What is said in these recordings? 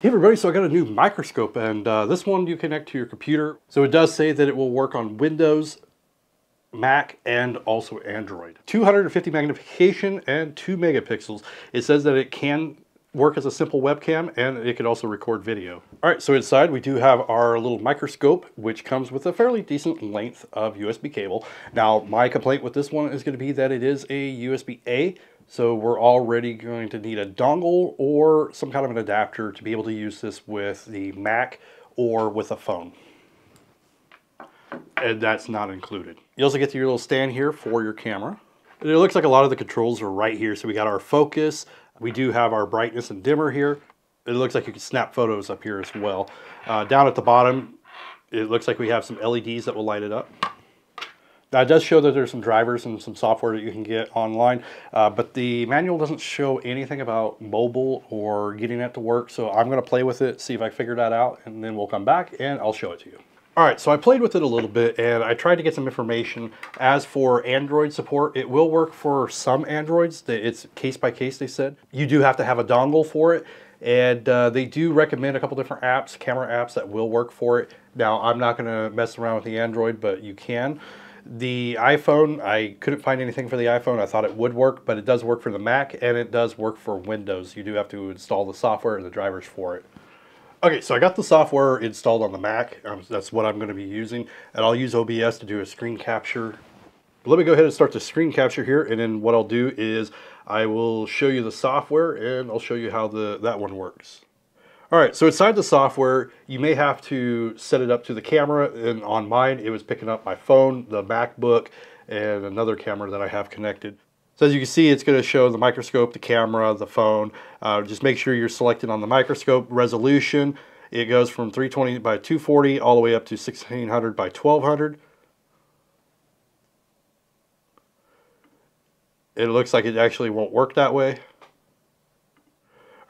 Hey everybody, so I got a new microscope, and this one you connect to your computer. So it does say that it will work on Windows, Mac, and also Android. 250 magnification and 2 megapixels. It says that it can work as a simple webcam, and it could also record video. All right, so inside we do have our little microscope, which comes with a fairly decent length of USB cable. Now, my complaint with this one is going to be that it is a USB-A. So we're already going to need a dongle or some kind of an adapter to be able to use this with the Mac or with a phone. And that's not included. You also get your little stand here for your camera. And it looks like a lot of the controls are right here. So we got our focus. We do have our brightness and dimmer here. It looks like you can snap photos up here as well. Down at the bottom, it looks like we have some LEDs that will light it up. Now, it does show that there's some drivers and some software that you can get online, but the manual doesn't show anything about mobile or getting it to work, so I'm going to play with it, see if I figure that out, and then we'll come back and I'll show it to you. All right, so I played with it a little bit and I tried to get some information. As for Android support, it will work for some Androids. It's case by case, they said. You do have to have a dongle for it, and they do recommend a couple different apps, camera apps, that will work for it. Now, I'm not going to mess around with the Android, but you can. The iPhone, I couldn't find anything for the iPhone. I thought it would work, but it does work for the Mac and it does work for Windows. You do have to install the software and the drivers for it. Okay, so I got the software installed on the Mac. That's what I'm going to be using, and I'll use OBS to do a screen capture. But let me go ahead and start the screen capture here, and then what I'll do is I will show you the software and I'll show you how that one works. All right, so inside the software, you may have to set it up to the camera, and on mine, it was picking up my phone, the MacBook, and another camera that I have connected. So as you can see, it's gonna show the microscope, the camera, the phone. Just make sure you're selected on the microscope resolution. It goes from 320 by 240 all the way up to 1600 by 1200. It looks like it actually won't work that way.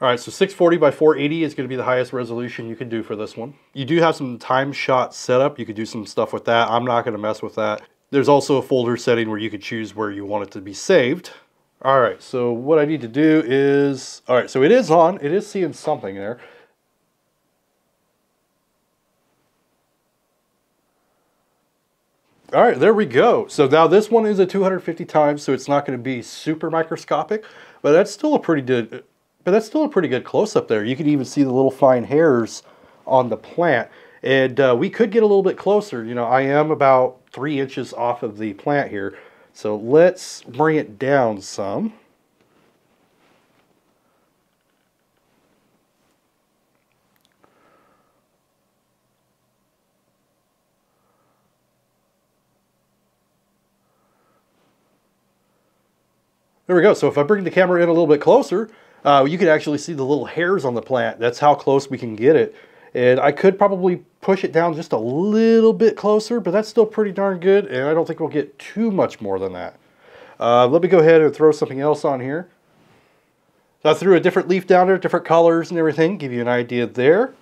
All right, so 640 by 480 is going to be the highest resolution you can do for this one. You do have some time shot setup. You could do some stuff with that. I'm not going to mess with that. There's also a folder setting where you could choose where you want it to be saved. All right, so what I need to do is, all right, so it is on. It is seeing something there. All right, there we go. So now this one is a 250 times, so it's not going to be super microscopic, but that's still a pretty good... But that's still a pretty good close-up there. You can even see the little fine hairs on the plant. And we could get a little bit closer. You know, I am about 3 inches off of the plant here. So let's bring it down some. There we go. So if I bring the camera in a little bit closer, you can actually see the little hairs on the plant. That's how close we can get it. And I could probably push it down just a little bit closer, but that's still pretty darn good. And I don't think we'll get too much more than that. Let me go ahead and throw something else on here. So I threw a different leaf down there, different colors and everything, give you an idea there.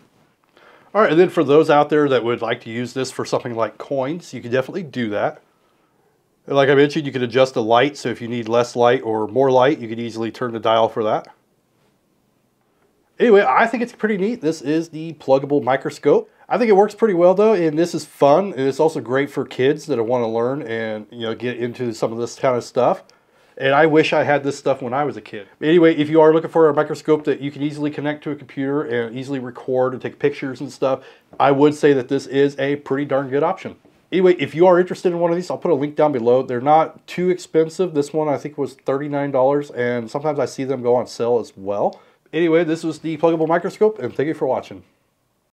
All right, and then for those out there that would like to use this for something like coins, you can definitely do that. And like I mentioned, you can adjust the light. So if you need less light or more light, you can easily turn the dial for that. Anyway, I think it's pretty neat. This is the Plugable microscope. I think it works pretty well though, and this is fun. And it's also great for kids that want to learn and, you know, get into some of this kind of stuff. And I wish I had this stuff when I was a kid. But anyway, if you are looking for a microscope that you can easily connect to a computer and easily record and take pictures and stuff, I would say that this is a pretty darn good option. Anyway, if you are interested in one of these, I'll put a link down below. They're not too expensive. This one I think was $39, and sometimes I see them go on sale as well. Anyway, this was the Plugable microscope, and thank you for watching.